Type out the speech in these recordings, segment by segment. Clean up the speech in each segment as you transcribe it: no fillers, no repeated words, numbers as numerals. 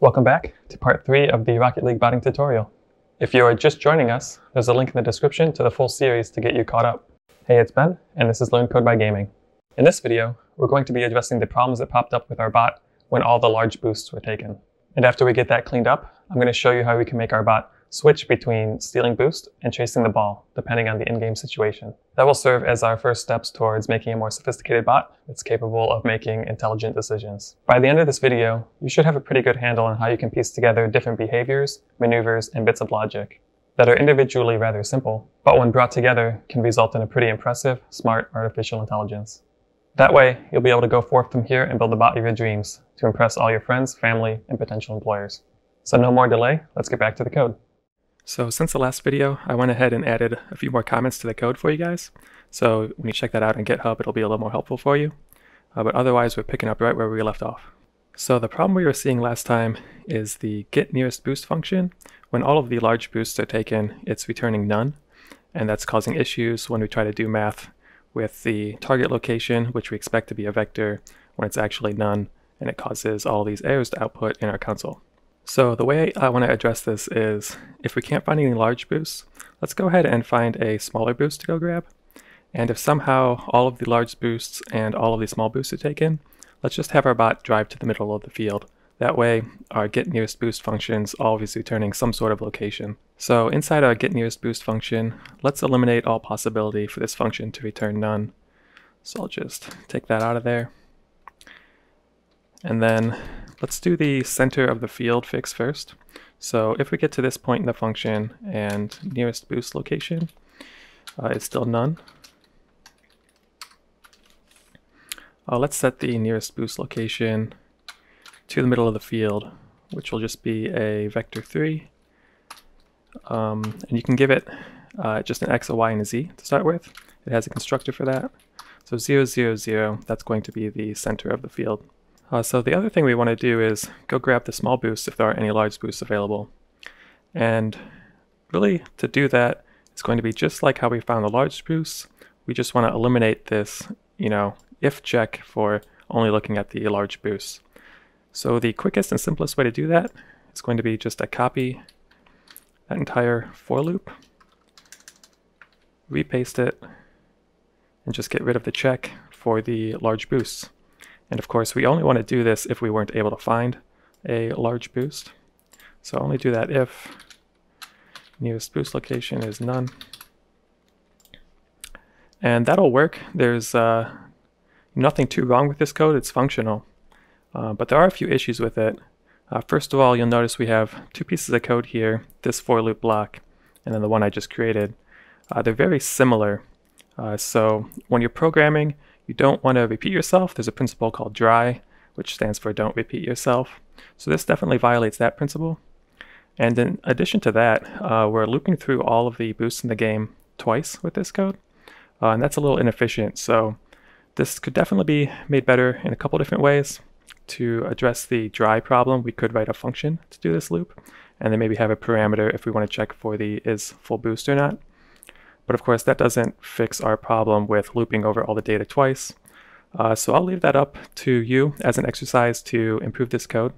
Welcome back to part 3 of the Rocket League botting tutorial. If you are just joining us, there's a link in the description to the full series to get you caught up. Hey, it's Ben, and this is Learn Code by Gaming. In this video, we're going to be addressing the problems that popped up with our bot when all the large boosts were taken. And after we get that cleaned up, I'm going to show you how we can make our bot switch between stealing boost and chasing the ball, depending on the in-game situation. That will serve as our first steps towards making a more sophisticated bot that's capable of making intelligent decisions. By the end of this video, you should have a pretty good handle on how you can piece together different behaviors, maneuvers, and bits of logic that are individually rather simple, but when brought together can result in a pretty impressive, smart artificial intelligence. That way, you'll be able to go forth from here and build the bot of your dreams to impress all your friends, family, and potential employers. So no more delay, let's get back to the code. So since the last video, I went ahead and added a few more comments to the code for you guys. So when you check that out on GitHub, it'll be a little more helpful for you. But otherwise, we're picking up right where we left off. So the problem we were seeing last time is the get nearest boost function. When all of the large boosts are taken, it's returning none. And that's causing issues when we try to do math with the target location, which we expect to be a vector, when it's actually none, and it causes all these errors to output in our console. So the way I want to address this is, if we can't find any large boosts, let's go ahead and find a smaller boost to go grab. And if somehow all of the large boosts and all of the small boosts are taken, let's just have our bot drive to the middle of the field. That way, our get nearest boost function's always returning some sort of location. So inside our get nearest boost function, let's eliminate all possibility for this function to return none. So I'll just take that out of there. And then let's do the center of the field fix first. So if we get to this point in the function and nearest boost location is still none, let's set the nearest boost location to the middle of the field, which will just be a Vec3. And you can give it just an X, a Y, and a Z to start with. It has a constructor for that. So 0, 0, 0, that's going to be the center of the field. So the other thing we want to do is go grab the small boosts if there are any large boosts available. And really, to do that, it's going to be just like how we found the large boosts. We just want to eliminate this, if check for only looking at the large boosts. So the quickest and simplest way to do that is going to be just to copy that entire for loop, repaste it, and just get rid of the check for the large boosts. And of course, we only want to do this if we weren't able to find a large boost. So only do that if nearest boost location is none. And that'll work. There's nothing too wrong with this code. It's functional. But there are a few issues with it. First of all, you'll notice we have two pieces of code here, this for loop block, and then the one I just created. They're very similar. So when you're programming, you don't want to repeat yourself. There's a principle called DRY, which stands for don't repeat yourself. So this definitely violates that principle. And in addition to that, we're looping through all of the boosts in the game twice with this code. And that's a little inefficient. So this could definitely be made better in a couple different ways. To address the DRY problem, we could write a function to do this loop, and then maybe have a parameter if we want to check for the is full boost or not. But of course, that doesn't fix our problem with looping over all the data twice. So I'll leave that up to you as an exercise to improve this code.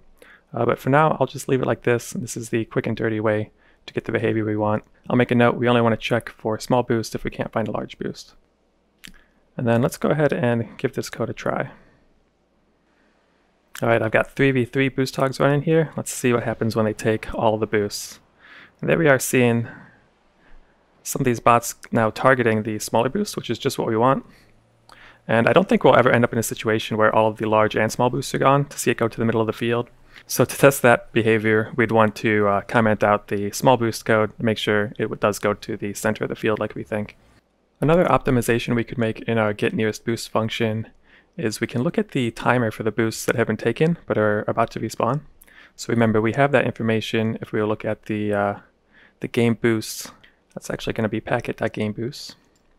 But for now, I'll just leave it like this. This is the quick and dirty way to get the behavior we want. I'll make a note, we only want to check for small boost if we can't find a large boost. And then let's go ahead and give this code a try. All right, I've got 3v3 boost hogs running here. Let's see what happens when they take all the boosts. And there we are, seeing some of these bots now targeting the smaller boosts, which is just what we want. And I don't think we'll ever end up in a situation where all of the large and small boosts are gone to see it go to the middle of the field. So to test that behavior, we'd want to comment out the small boost code to make sure it does go to the center of the field like we think. Another optimization we could make in our get nearest boost function is we can look at the timer for the boosts that have been taken but are about to respawn. So remember, we have that information if we look at the game boosts. That's actually going to be packet.gameboosts.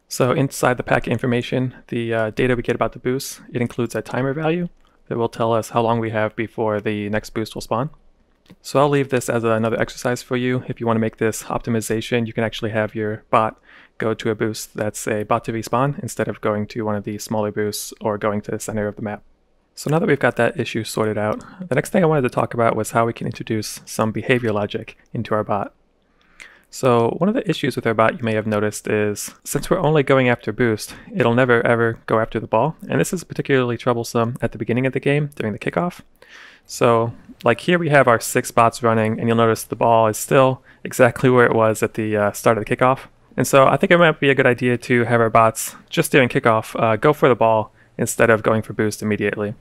So inside the packet information, the data we get about the boosts, it includes a timer value that will tell us how long we have before the next boost will spawn. So I'll leave this as another exercise for you. If you want to make this optimization, you can actually have your bot go to a boost that's a bot to respawn instead of going to one of the smaller boosts or going to the center of the map. So now that we've got that issue sorted out, the next thing I wanted to talk about was how we can introduce some behavior logic into our bot. So one of the issues with our bot you may have noticed is since we're only going after boost, it'll never ever go after the ball. And this is particularly troublesome at the beginning of the game during the kickoff. So like here we have our 6 bots running, and you'll notice the ball is still exactly where it was at the start of the kickoff. And so I think it might be a good idea to have our bots just during kickoff go for the ball instead of going for boost immediately.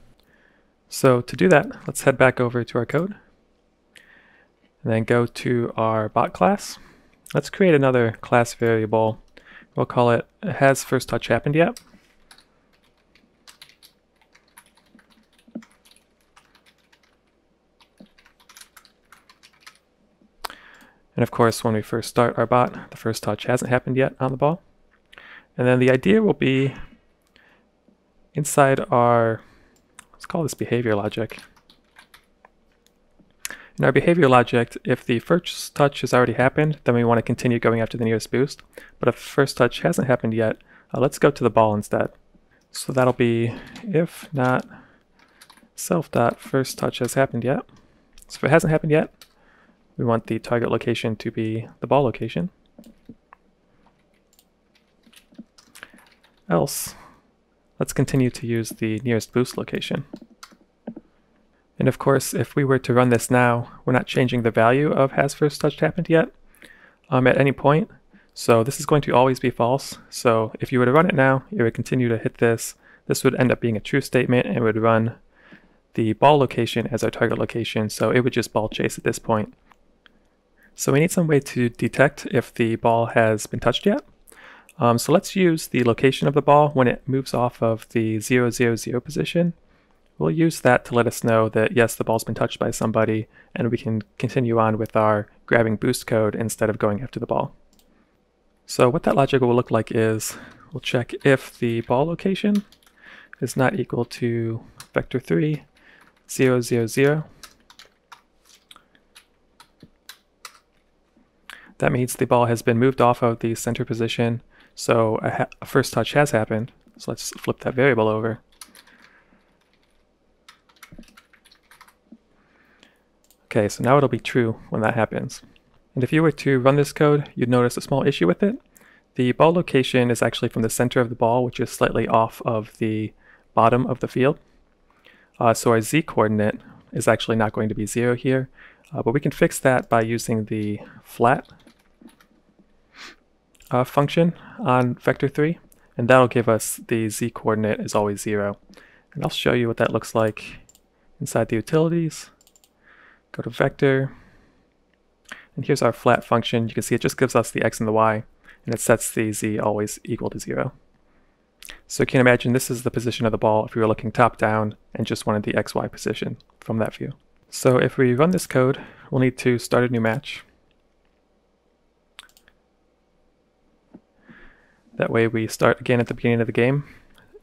So to do that, let's head back over to our code and then go to our bot class. Let's create another class variable. We'll call it has first touch happened yet. And of course, when we first start our bot, the first touch hasn't happened yet on the ball. And then the idea will be inside our, let's call this behavior logic. In our behavior logic, if the first touch has already happened, then we want to continue going after the nearest boost. But if first touch hasn't happened yet, let's go to the ball instead. So that'll be if not self.first touch has happened yet. So if it hasn't happened yet, we want the target location to be the ball location. Else, let's continue to use the nearest boost location. And of course, if we were to run this now, we're not changing the value of has first touch happened yet at any point. So this is going to always be false. So if you were to run it now, it would continue to hit this. This would end up being a true statement and would run the ball location as our target location. So it would just ball chase at this point. So we need some way to detect if the ball has been touched yet. So let's use the location of the ball when it moves off of the 0, 0, 0 position. We'll use that to let us know that yes, the ball's been touched by somebody, and we can continue on with our grabbing boost code instead of going after the ball. So what that logic will look like is we'll check if the ball location is not equal to Vec3 0, 0, 0. That means the ball has been moved off of the center position, so a first touch has happened. So let's flip that variable over. Okay, so now it'll be true when that happens. And if you were to run this code, you'd notice a small issue with it. The ball location is actually from the center of the ball, which is slightly off of the bottom of the field. So our z coordinate is actually not going to be 0 here, but we can fix that by using the flat function on Vec3, and that'll give us the z-coordinate is always 0. And I'll show you what that looks like inside the utilities. Go to vector, and here's our flat function. You can see it just gives us the x and the y, and it sets the z always equal to 0. So you can imagine this is the position of the ball if we were looking top down and just wanted the xy position from that view. So if we run this code, we'll need to start a new match. That way we start again at the beginning of the game,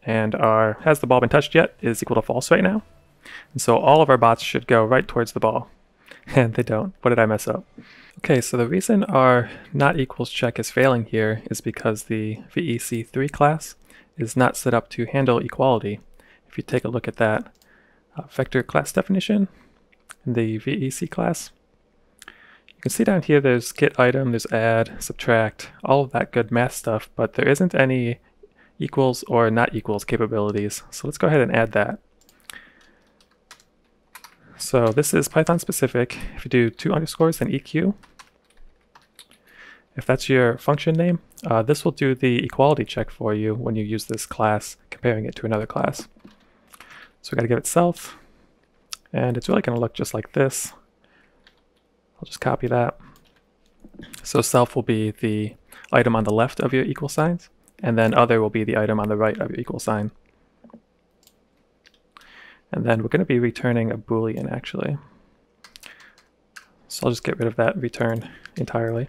and our has the ball been touched yet is equal to false right now. And so all of our bots should go right towards the ball. And they don't. What did I mess up? Okay, so the reason our not equals check is failing here is because the Vec3 class is not set up to handle equality. If you take a look at that vector class definition, the Vec class, you can see down here there's get item, there's add, subtract, all of that good math stuff, but there isn't any equals or not equals capabilities. So let's go ahead and add that. So this is Python specific. If you do 2 underscores then EQ, if that's your function name, this will do the equality check for you when you use this class, comparing it to another class. So we got to give it self, and it's really going to look just like this. I'll just copy that. So self will be the item on the left of your equal signs, and then other will be the item on the right of your equal sign. And then we're going to be returning a Boolean, actually. So I'll just get rid of that return entirely.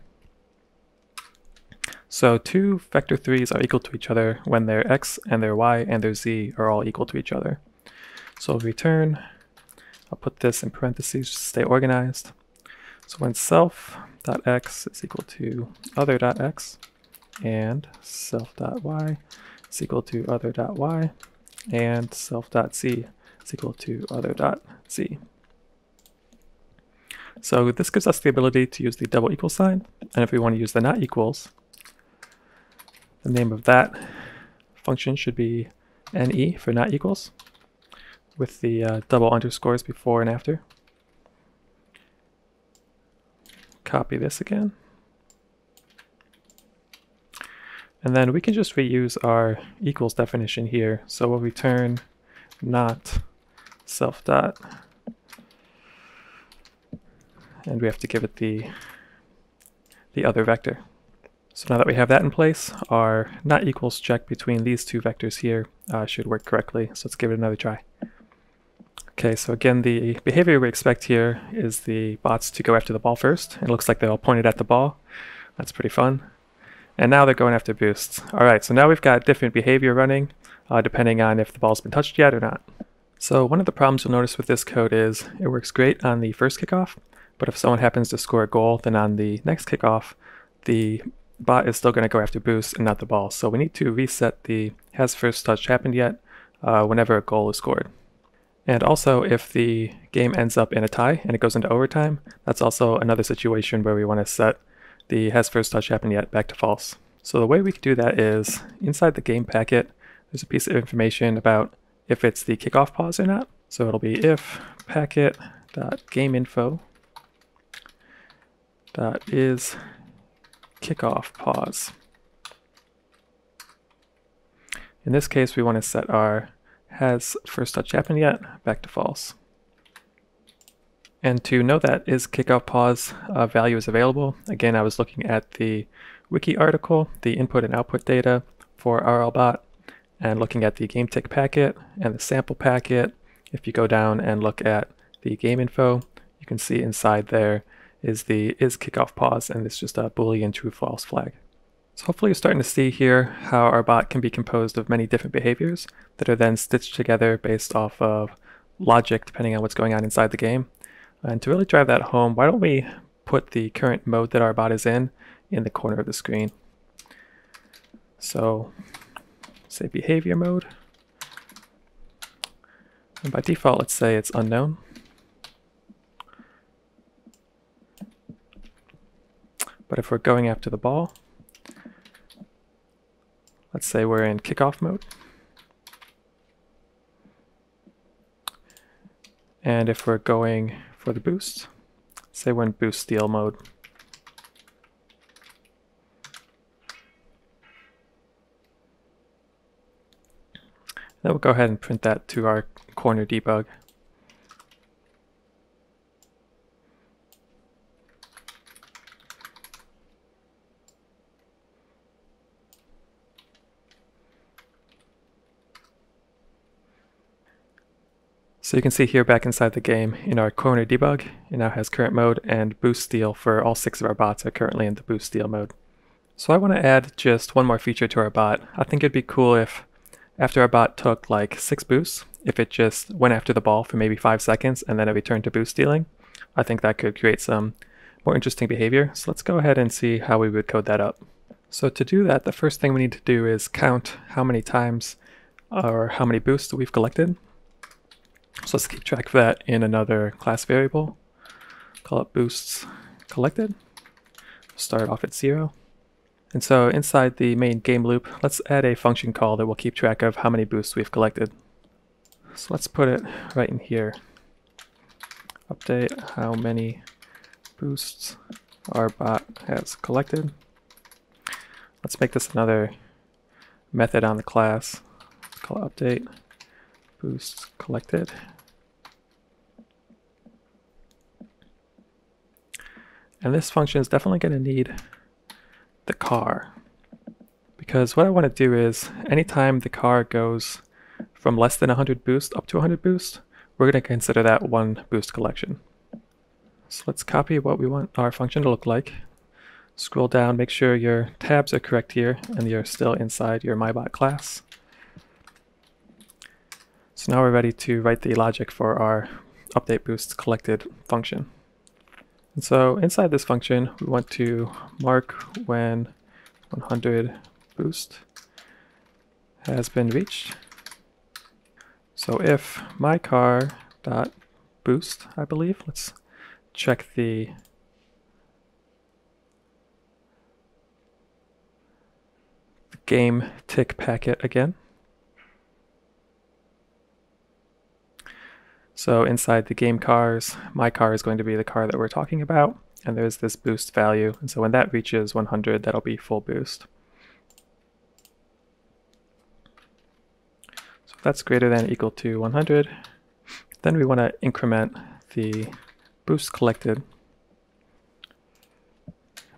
So 2 Vec3s are equal to each other when their x and their y and their z are all equal to each other. So return, I'll put this in parentheses just to stay organized. So when self.x is equal to other.x and self.y is equal to other.y and self.z is equal to other.z. So this gives us the ability to use the double equal sign, and if we want to use the not equals, the name of that function should be ne for not equals, with the double underscores before and after. Copy this again. And then we can just reuse our equals definition here. So we'll return not self dot, and we have to give it the other vector. So now that we have that in place, our not equals check between these two vectors here should work correctly. So let's give it another try. Okay, so again, the behavior we expect here is the bots to go after the ball first. It looks like they all pointed at the ball. That's pretty fun. And now they're going after boosts. All right, so now we've got different behavior running depending on if the ball's been touched yet or not. So one of the problems you'll notice with this code is it works great on the first kickoff, but if someone happens to score a goal, then on the next kickoff, the bot is still going to go after boosts and not the ball. So we need to reset the has first touch happened yet whenever a goal is scored. And also, if the game ends up in a tie and it goes into overtime, that's also another situation where we want to set the has first touch happened yet back to false. So the way we can do that is inside the game packet, there's a piece of information about if it's the kickoff pause or not. So it'll be if packet.gameinfo.is kickoff pause. In this case, we want to set our has first touch happened yet back to false. And to know that is kickoff pause value is available. Again, I was looking at the wiki article, the input and output data for RLBot, and looking at the game tick packet and the sample packet. If you go down and look at the game info, you can see inside there is the is kickoff pause, and it's just a Boolean true false flag. So hopefully you're starting to see here how our bot can be composed of many different behaviors that are then stitched together based off of logic depending on what's going on inside the game. And to really drive that home, why don't we put the current mode that our bot is in the corner of the screen. So say behavior mode, and by default let's say it's unknown. But if we're going after the ball, let's say we're in kickoff mode. And if we're going for the boost, say we're in boost steal mode. Then we'll go ahead and print that to our corner debug. So you can see here back inside the game in our corner debug, it now has current mode and boost steal for all 6 of our bots are currently in the boost steal mode. So I want to add just one more feature to our bot. I think it'd be cool if after our bot took like 6 boosts, if it just went after the ball for maybe 5 seconds and then it returned to boost stealing. I think that could create some more interesting behavior. So let's go ahead and see how we would code that up. So to do that, the first thing we need to do is count how many times or how many boosts we've collected. So let's keep track of that in another class variable. Call it boosts collected. Start off at 0. And so inside the main game loop, let's add a function call that will keep track of how many boosts we've collected. So let's put it right in here. Update how many boosts our bot has collected. Let's make this another method on the class. Let's call it update boosts collected. And this function is definitely going to need the car, because what I want to do is anytime the car goes from less than 100 boost up to 100 boost, we're going to consider that one boost collection. So let's copy what we want our function to look like. Scroll down, make sure your tabs are correct here and you're still inside your MyBot class. So now we're ready to write the logic for our update boosts collected function. And so inside this function, we want to mark when 100 boost has been reached. So if my car dot boost, I believe, let's check the game tick packet again. So inside the game cars, my car is going to be the car that we're talking about, and there's this boost value, and so when that reaches 100, that'll be full boost. So if that's greater than or equal to 100, then we want to increment the boost collected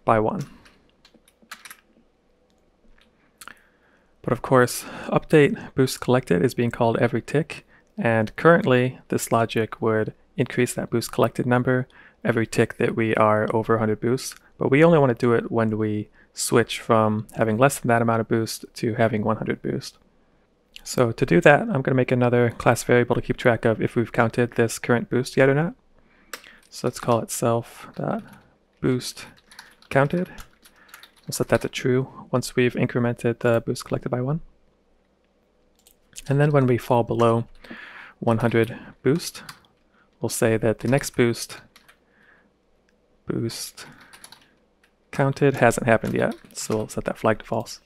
by 1. But of course, update boost collected is being called every tick, and currently this logic would increase that boost collected number every tick that we are over 100 boosts, but we only want to do it when we switch from having less than that amount of boost to having 100 boost. So to do that, I'm going to make another class variable to keep track of if we've counted this current boost yet or not. So let's call it self.boostCounted. We'll set that to true once we've incremented the boost collected by 1. And then when we fall below 100 boost, we'll say that the next boost counted hasn't happened yet, so we'll set that flag to false.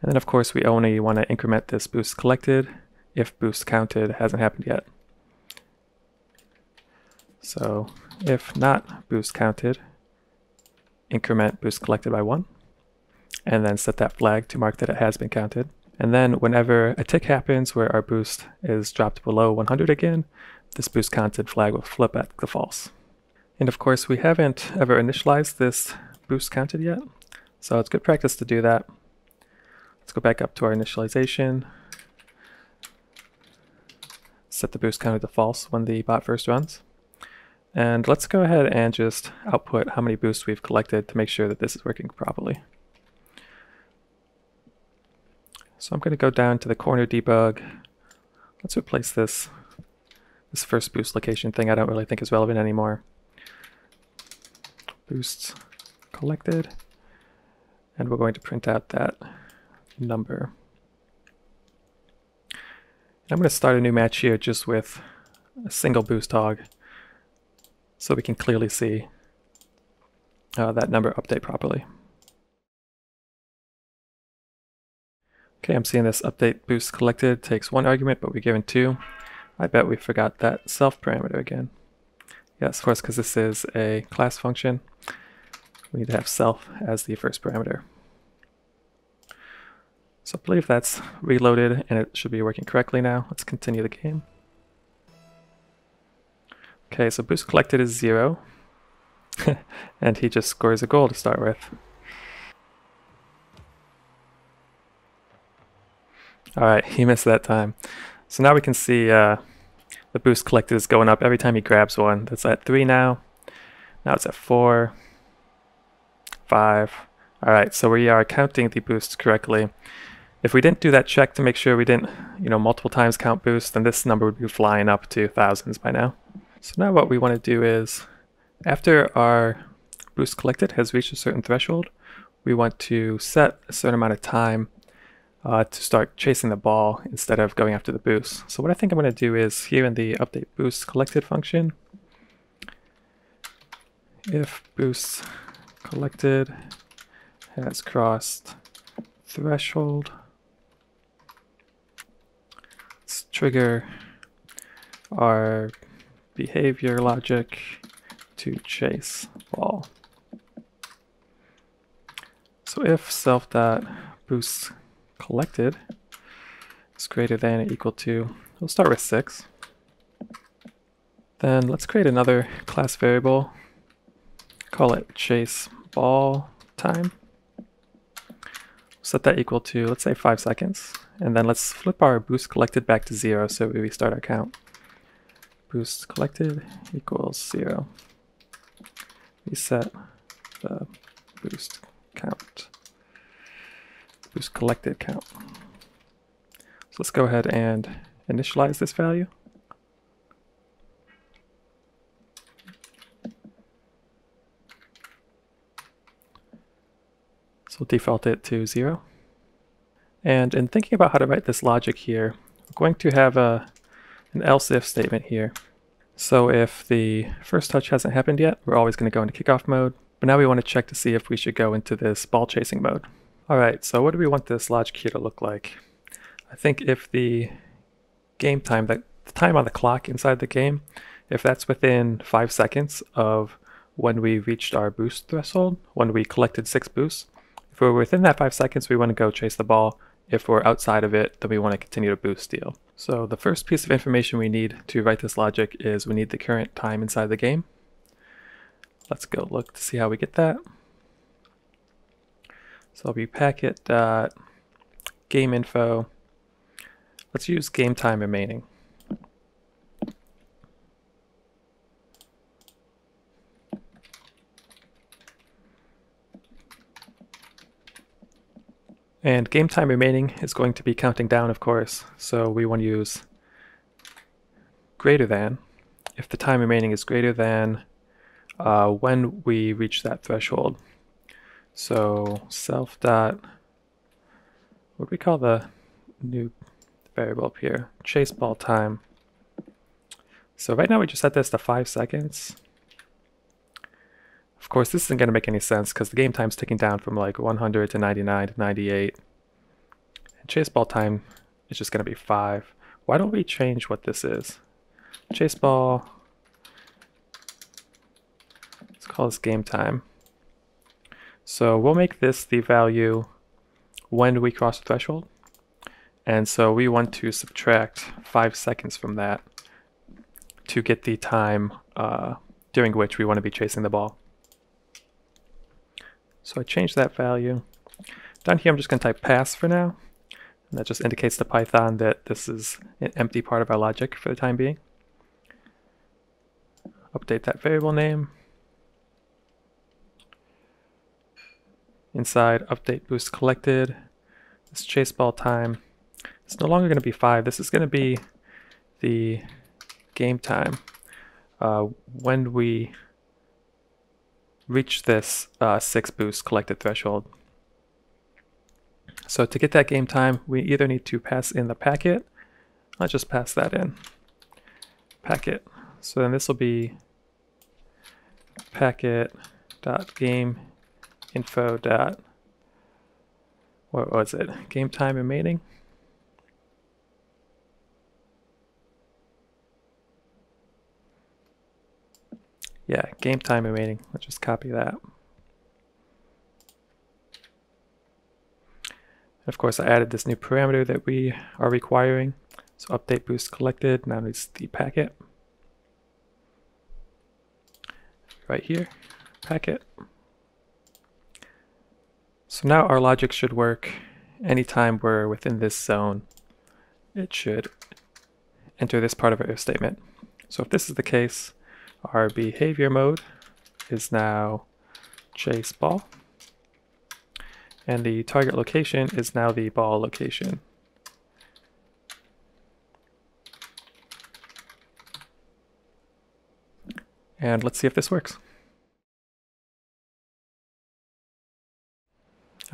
And then of course we only want to increment this boost collected if boost counted hasn't happened yet. So if not boost counted, increment boost collected by 1, and then set that flag to mark that it has been counted. And then whenever a tick happens where our boost is dropped below 100 again, this boost counted flag will flip back to false. And of course we haven't ever initialized this boost counted yet, so it's good practice to do that. Let's go back up to our initialization, set the boost counted to false when the bot first runs. And let's go ahead and just output how many boosts we've collected to make sure that this is working properly. So I'm going to go down to the corner debug. Let's replace this first boost location thing I don't really think is relevant anymore. Boosts collected. And we're going to print out that number. I'm going to start a new match here just with a single boost hog, so we can clearly see that number update properly. Okay, I'm seeing this update boost collected takes 1 argument, but we're given 2. I bet we forgot that self parameter again. Yes, of course, because this is a class function. We need to have self as the first parameter. So I believe that's reloaded and it should be working correctly now. Let's continue the game. Okay, so boost collected is 0, and he just scores a goal to start with. Alright, he missed that time. So now we can see the boost collected is going up every time he grabs one. That's at 3 now. Now it's at 4, 5. Alright, so we are counting the boosts correctly. If we didn't do that check to make sure we didn't, multiple times count boosts, then this number would be flying up to thousands by now. So now what we want to do is, after our boost collected has reached a certain threshold, we want to set a certain amount of time to start chasing the ball instead of going after the boost. So what I think I'm going to do is, here in the update boost collected function, if boost collected has crossed threshold, let's trigger our behavior logic to chase ball. So if self.boostCollected is greater than or equal to, we'll start with 6. Then let's create another class variable, call it chaseBallTime. Set that equal to, let's say, 5 seconds, and then let's flip our boost collected back to 0 so we restart our count. Boost collected equals 0. Reset the boost count. Boost collected count. So let's go ahead and initialize this value. So we'll default it to 0. And in thinking about how to write this logic here, we're going to have an else if statement here. So if the first touch hasn't happened yet, we're always going to go into kickoff mode. But now we want to check to see if we should go into this ball chasing mode. All right, so what do we want this logic here to look like? I think if the game time, that the time on the clock inside the game, if that's within 5 seconds of when we reached our boost threshold, when we collected 6 boosts, if we're within that 5 seconds, we want to go chase the ball. If we're outside of it, then we want to continue to boost steal. So the first piece of information we need to write this logic is we need the current time inside the game. Let's go look to see how we get that. So I'll be packet.gameinfo. Let's use game time remaining. And game time remaining is going to be counting down, of course, so we want to use greater than. If the time remaining is greater than when we reach that threshold. So self dot, what do we call the new variable up here? Chase ball time. So right now we just set this to 5 seconds. Of course, this isn't going to make any sense because the game time's ticking down from like 100 to 99 to 98. And chase ball time is just going to be 5. Why don't we change what this is? Chase ball. Let's call this game time. So we'll make this the value when we cross the threshold. And so we want to subtract 5 seconds from that to get the time during which we want to be chasing the ball. So I changed that value. Down here I'm just going to type pass for now. And that just indicates to Python that this is an empty part of our logic for the time being. Update that variable name. Inside update boost collected. This chase ball time. It's no longer going to be 5. This is going to be the game time when we reach this 6 boost collected threshold. So to get that game time, we either need to pass in the packet. I'll just pass that in. Packet. So then this will be packet.gameinfo. What was it? Game time remaining. Yeah, game time remaining. Let's just copy that. And of course, I added this new parameter that we are requiring. So update boost collected. Now it's the packet. Right here, packet. So now our logic should work anytime we're within this zone. It should enter this part of our if statement. So if this is the case, our behavior mode is now chase ball. And the target location is now the ball location. And let's see if this works.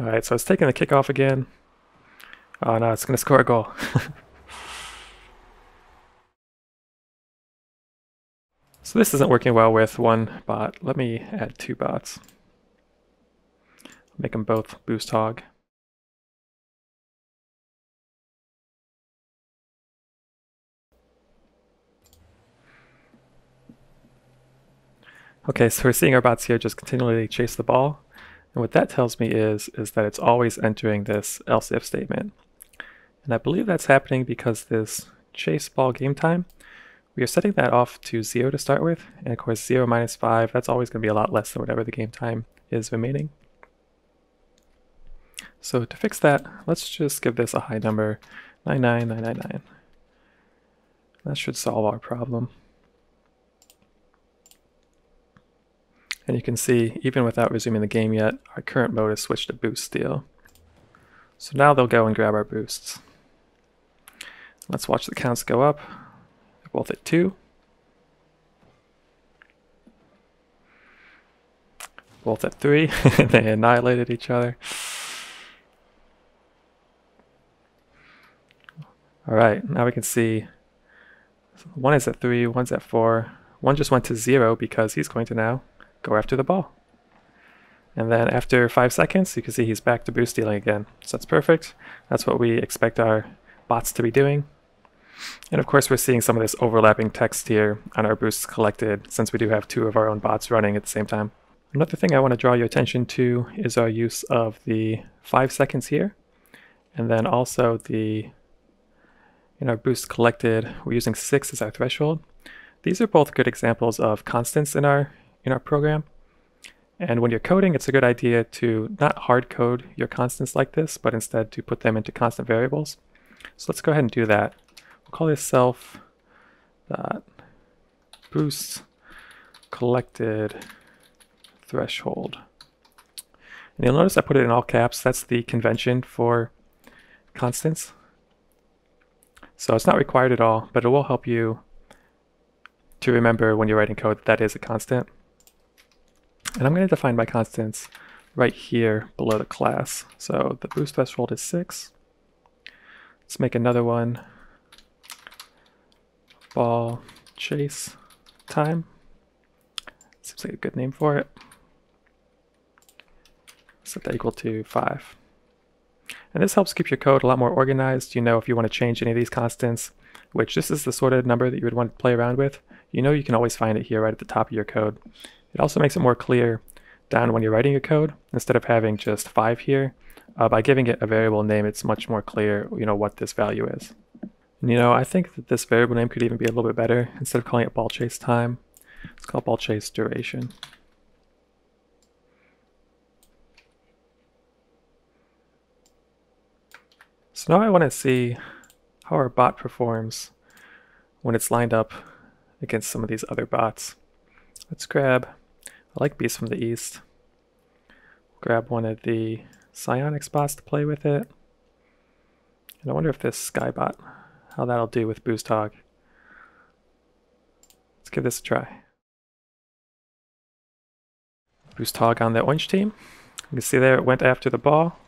All right, so it's taking the kickoff again. Oh no, it's going to score a goal. So this isn't working well with one bot. Let me add 2 bots. Make them both boost hog. Okay, so we're seeing our bots here just continually chase the ball. And what that tells me is that it's always entering this else if statement. And I believe that's happening because this chase ball game time, we are setting that off to 0 to start with, and of course 0 minus 5, that's always going to be a lot less than whatever the game time is remaining. So to fix that, let's just give this a high number, 99999. That should solve our problem. And you can see, even without resuming the game yet, our current mode is switched to boost steal. So now they'll go and grab our boosts. Let's watch the counts go up. Both at 2, both at 3, they annihilated each other. right, now we can see one is at 3, one's at 4. One just went to 0 because he's going to now go after the ball. And then after 5 seconds, you can see he's back to boost dealing again. So that's perfect. That's what we expect our bots to be doing. And of course, we're seeing some of this overlapping text here on our boosts collected, since we do have 2 of our own bots running at the same time. Another thing I want to draw your attention to is our use of the 5 seconds here. And then also in our boost collected, we're using 6 as our threshold. These are both good examples of constants in our program. And when you're coding, it's a good idea to not hard code your constants like this, but instead to put them into constant variables. So let's go ahead and do that. We'll call this self.boost collected threshold. And you'll notice I put it in all caps. That's the convention for constants. So it's not required at all, but it will help you to remember when you're writing code that is a constant. And I'm going to define my constants right here below the class. So the boost threshold is 6. Let's make another one, ball chase time. Seems like a good name for it. Set that equal to 5. And this helps keep your code a lot more organized. You know, if you want to change any of these constants, which this is the sort of number that you would want to play around with, you know you can always find it here right at the top of your code. It also makes it more clear down when you're writing your code, instead of having just 5 here. By giving it a variable name, it's much more clear, you know, what this value is. And, you know, I think that this variable name could even be a little bit better. Instead of calling it ball chase time, let's call it ball chase duration. So now I want to see how our bot performs when it's lined up against some of these other bots. Let's grab, I like Beast from the East. Grab one of the Psionic bots to play with it. And I wonder if this Sky bot, how that'll do with Boost Hog. Let's give this a try. Boost Hog on the orange team. You can see there it went after the ball.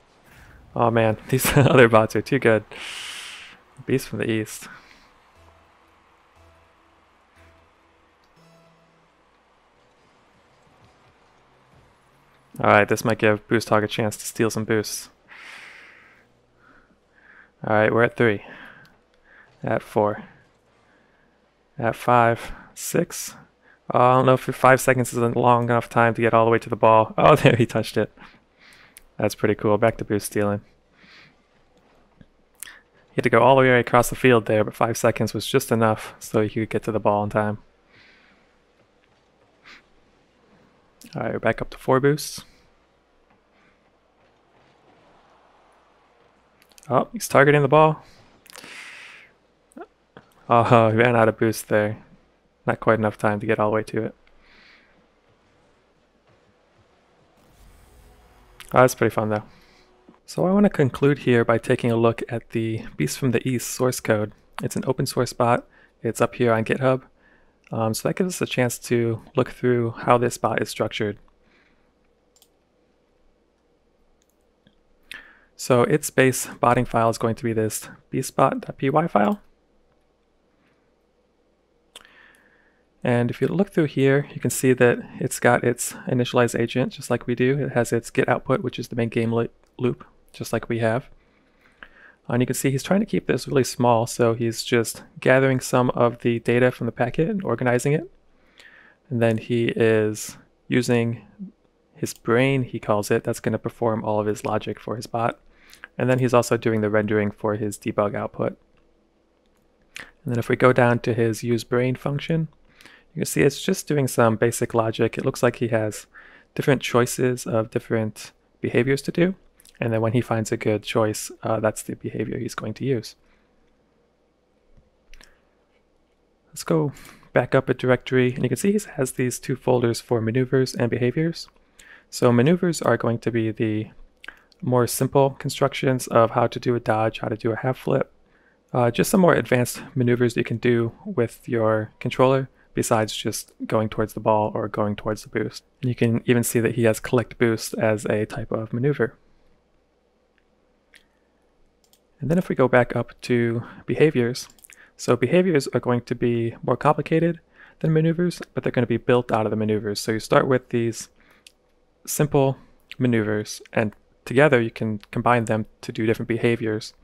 Oh man, these other bots are too good. Beast from the East. Alright, this might give Boost Hog a chance to steal some boosts. Alright, we're at 3. At 4. At 5. 6. Oh, I don't know if 5 seconds is a long enough time to get all the way to the ball. Oh, there, he touched it. That's pretty cool. Back to boost stealing. He had to go all the way across the field there, but 5 seconds was just enough so he could get to the ball in time. Alright, we're back up to 4 boosts. Oh, he's targeting the ball. Oh, he ran out of boost there. Not quite enough time to get all the way to it. Oh, that's pretty fun though. So I want to conclude here by taking a look at the Beast from the East source code. It's an open source bot. It's up here on GitHub. So that gives us a chance to look through how this bot is structured. So its base botting file is going to be this beastbot.py file. And if you look through here, you can see that it's got its initialize agent, just like we do. It has its get output, which is the main game loop, just like we have. And you can see he's trying to keep this really small, so he's just gathering some of the data from the packet and organizing it. And then he is using his brain, he calls it. That's going to perform all of his logic for his bot. And then he's also doing the rendering for his debug output. And then if we go down to his useBrain function, you can see it's just doing some basic logic. It looks like he has different choices of different behaviors to do. And then when he finds a good choice, that's the behavior he's going to use. Let's go back up a directory. And you can see he has these 2 folders for maneuvers and behaviors. So maneuvers are going to be the more simple constructions of how to do a dodge, how to do a half flip. Just some more advanced maneuvers that you can do with your controller, besides just going towards the ball or going towards the boost. And you can even see that he has collect boost as a type of maneuver. And then if we go back up to behaviors, so behaviors are going to be more complicated than maneuvers, but they're going to be built out of the maneuvers. So you start with these simple maneuvers, and together you can combine them to do different behaviors.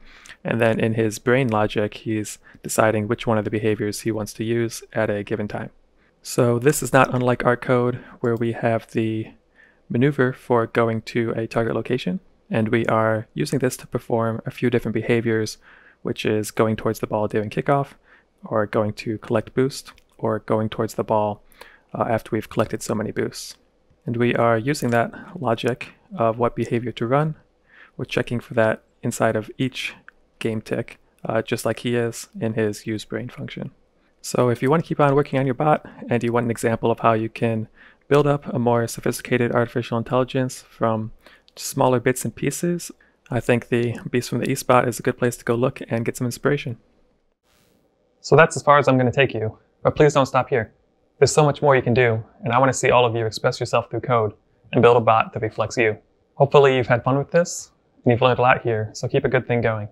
And then in his brain logic, he's deciding which one of the behaviors he wants to use at a given time. So this is not unlike our code where we have the maneuver for going to a target location, and we are using this to perform a few different behaviors, which is going towards the ball during kickoff, or going to collect boost, or going towards the ball after we've collected so many boosts. And we are using that logic of what behavior to run. We're checking for that inside of each game tick, just like he is in his useBrain function. So if you want to keep on working on your bot, and you want an example of how you can build up a more sophisticated artificial intelligence from smaller bits and pieces, I think the Beast from the East bot is a good place to go look and get some inspiration. So that's as far as I'm going to take you, but please don't stop here. There's so much more you can do, and I want to see all of you express yourself through code and build a bot that reflects you. Hopefully you've had fun with this, and you've learned a lot here, so keep a good thing going.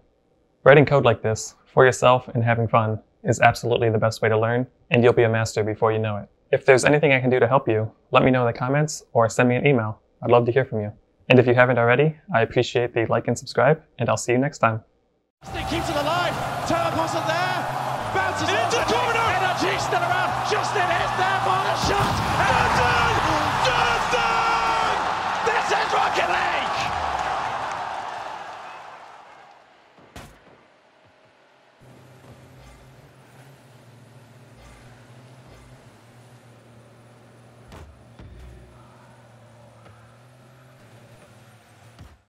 Writing code like this, for yourself and having fun, is absolutely the best way to learn, and you'll be a master before you know it. If there's anything I can do to help you, let me know in the comments or send me an email. I'd love to hear from you. And if you haven't already, I appreciate the like and subscribe, and I'll see you next time. He keeps it alive. Turner pulls it there. Bounces into the corner. Energy still around. Justin is there.